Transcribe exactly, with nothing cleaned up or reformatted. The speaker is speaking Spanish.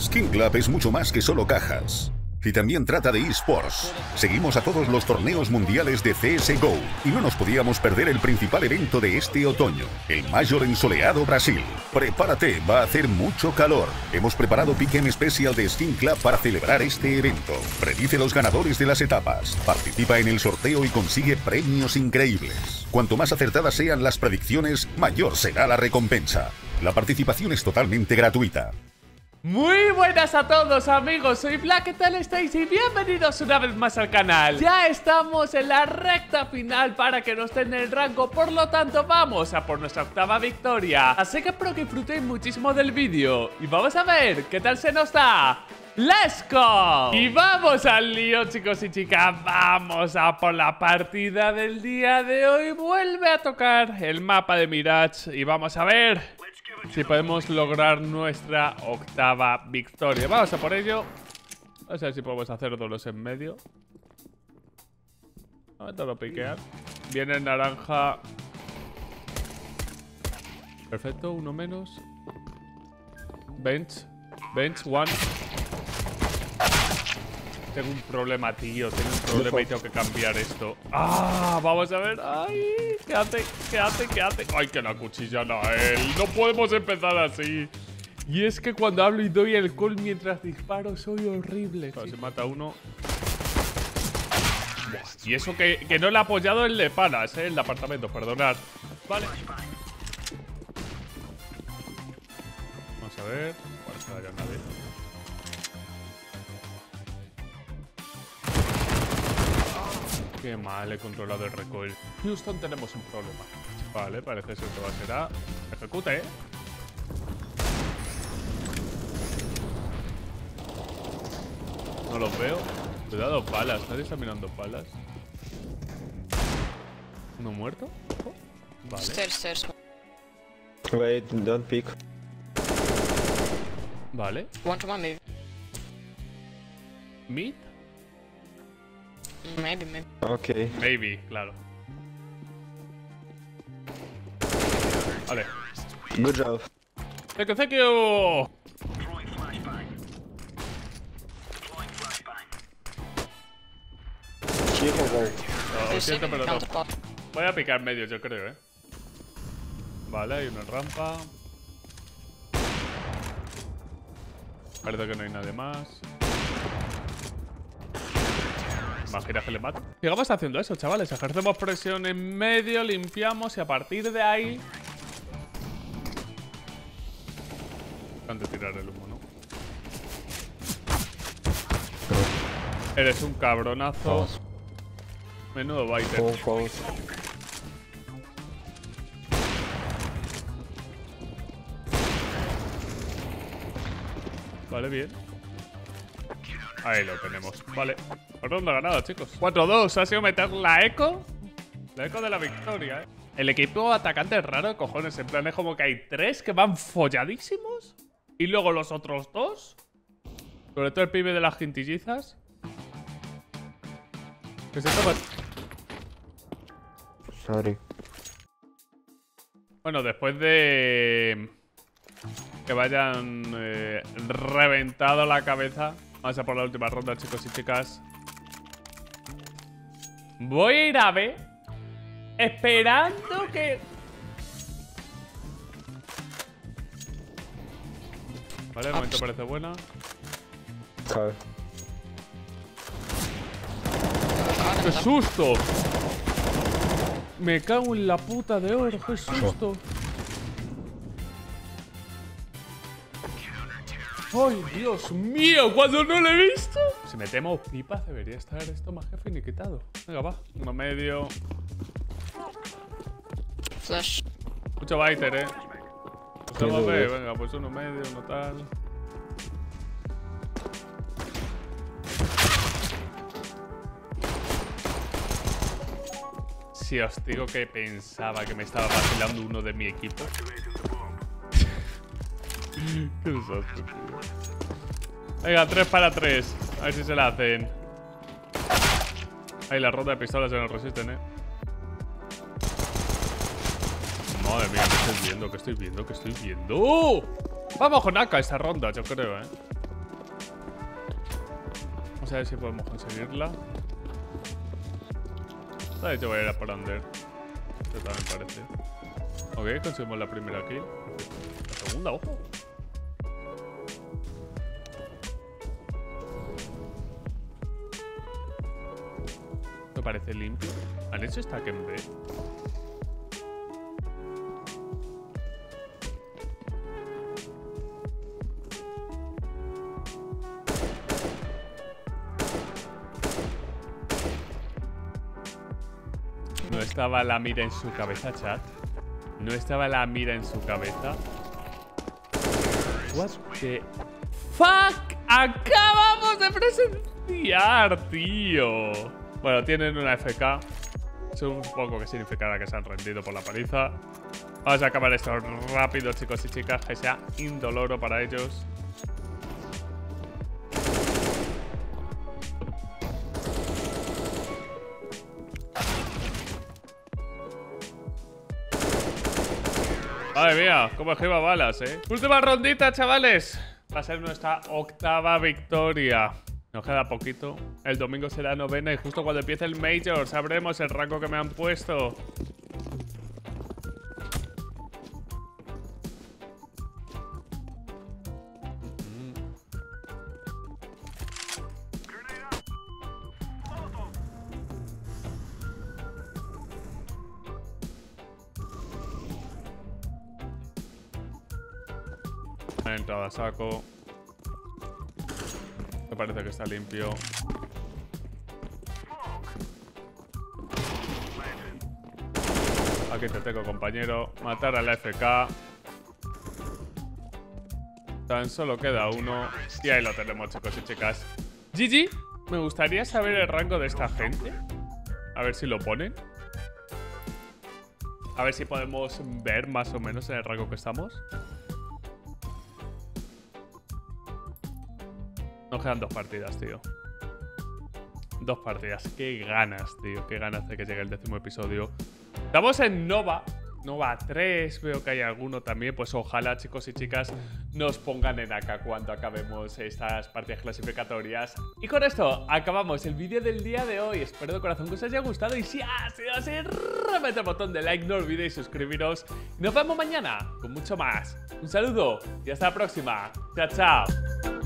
Skin Club es mucho más que solo cajas. Y también trata de eSports. Seguimos a todos los torneos mundiales de C S G O y no nos podíamos perder el principal evento de este otoño, el Major en soleado Brasil. Prepárate, va a hacer mucho calor. Hemos preparado Pick'em especial de Skin Club para celebrar este evento. Predice los ganadores de las etapas, participa en el sorteo y consigue premios increíbles. Cuanto más acertadas sean las predicciones, mayor será la recompensa. La participación es totalmente gratuita. Muy buenas a todos, amigos, soy Black, ¿qué tal estáis? Y bienvenidos una vez más al canal. Ya estamos en la recta final para que nos den el rango, por lo tanto vamos a por nuestra octava victoria. Así que espero que disfrutéis muchísimo del vídeo y vamos a ver qué tal se nos da. ¡Let's go! Y vamos al lío, chicos y chicas. Vamos a por la partida del día de hoy. Vuelve a tocar el mapa de Mirage y vamos a ver si podemos lograr nuestra octava victoria. Vamos a por ello. Vamos a ver si podemos hacer dolos en medio. Vamos a piquear. Viene el naranja. Perfecto, uno menos. Bench. Bench, one. Tengo un problema, tío. Tengo un problema y tengo que cambiar esto. ¡Ah! Vamos a ver. ¡Ay! ¿Qué hace? ¿Qué hace? ¿Qué hace? ¡Ay, que la cuchillan a él! No podemos empezar así. Y es que cuando hablo y doy el call mientras disparo, soy horrible. Claro, se mata uno. Y eso que, que no le ha apoyado el de panas, ¿eh? El de apartamento, perdonad. Vale. Vamos a ver. Bueno, se va a ganar nadie. Qué mal, he controlado el recoil. Houston, tenemos un problema. Vale, parece ser que va a ser A. Ejecuta, eh. No los veo. Cuidado, palas. Nadie está mirando palas. ¿Uno muerto? Oh. Vale. Stairs, stairs. Wait, don't pick. Vale. One to one, maybe. Mid. Maybe, maybe. Okay. Maybe, claro. Vale. Good job. Thank you, thank you. Oh, lo siento, pero no. Voy a picar medio, yo creo, eh. Vale, hay una rampa. Parece que no hay nadie más. Imagina que le mato. Sigamos haciendo eso, chavales. Ejercemos presión en medio, limpiamos y a partir de ahí. Antes de tirar el humo, ¿no? Eres un cabronazo. Oh. Menudo biter. Oh, oh. Vale, bien. Ahí lo tenemos, vale. Ronda ganada, chicos. cuatro dos, ha sido meter la eco. La eco de la victoria, eh. El equipo atacante es raro de cojones. En plan, es como que hay tres que van folladísimos. Y luego los otros dos. Sobre todo el pibe de las gentillizas. Que se toma. Sorry. Bueno, después de que vayan eh, reventado la cabeza. Vamos a por la última ronda, chicos y chicas. Voy a ir a B. Esperando que... Vale, de momento parece buena. Joder. ¡Qué susto! Me cago en la puta de oro, qué susto. ¡Ay, Dios mío! ¡Cuando no lo he visto! Si me temo pipas, debería estar esto más jefe ni quitado. Venga, va. Uno medio. Flash. Mucho biter, eh. Estamos B. Venga, pues uno medio, uno tal. Si os digo que pensaba que me estaba vacilando uno de mi equipo. Qué desastre. Venga, tres para tres. A ver si se la hacen. Ahí la ronda de pistolas ya no resisten, eh. Madre mía, ¿qué estoy viendo? ¿Qué estoy viendo? ¿Qué estoy viendo? ¡Oh! Vamos con A K esta ronda, yo creo, eh. Vamos a ver si podemos conseguirla. Vale, yo voy a ir a por Under. Esto también parece. Ok, conseguimos la primera kill. La segunda, ojo. Me parece limpio. ¿Han hecho esta que en B? No estaba la mira en su cabeza, chat. No estaba la mira en su cabeza. What the fuck? Acabamos de presenciar, tío. Bueno, tienen una F K. Supongo que significará que se han rendido por la paliza. Vamos a acabar esto rápido, chicos y chicas, que sea indoloro para ellos. Madre mía, como esquiva balas, eh. Última rondita, chavales. Va a ser nuestra octava victoria. Nos queda poquito. El domingo será novena y justo cuando empiece el Major sabremos el rango que me han puesto. Entrada saco. Me parece que está limpio. Aquí te tengo, compañero. Matar a la F K. Tan solo queda uno. Y ahí lo tenemos, chicos y chicas. G G, me gustaría saber el rango de esta gente. A ver si lo ponen. A ver si podemos ver más o menos en el rango que estamos. Nos quedan dos partidas, tío. Dos partidas. Qué ganas, tío. Qué ganas de que llegue el décimo episodio. Estamos en Nova. Nova tres. Veo que hay alguno también. Pues ojalá, chicos y chicas, nos pongan en acá cuando acabemos estas partidas clasificatorias. Y con esto acabamos el vídeo del día de hoy. Espero de corazón que os haya gustado. Y si ha sido así, remete el botón de like. No olvidéis suscribiros. Nos vemos mañana con mucho más. Un saludo y hasta la próxima. Chao, chao.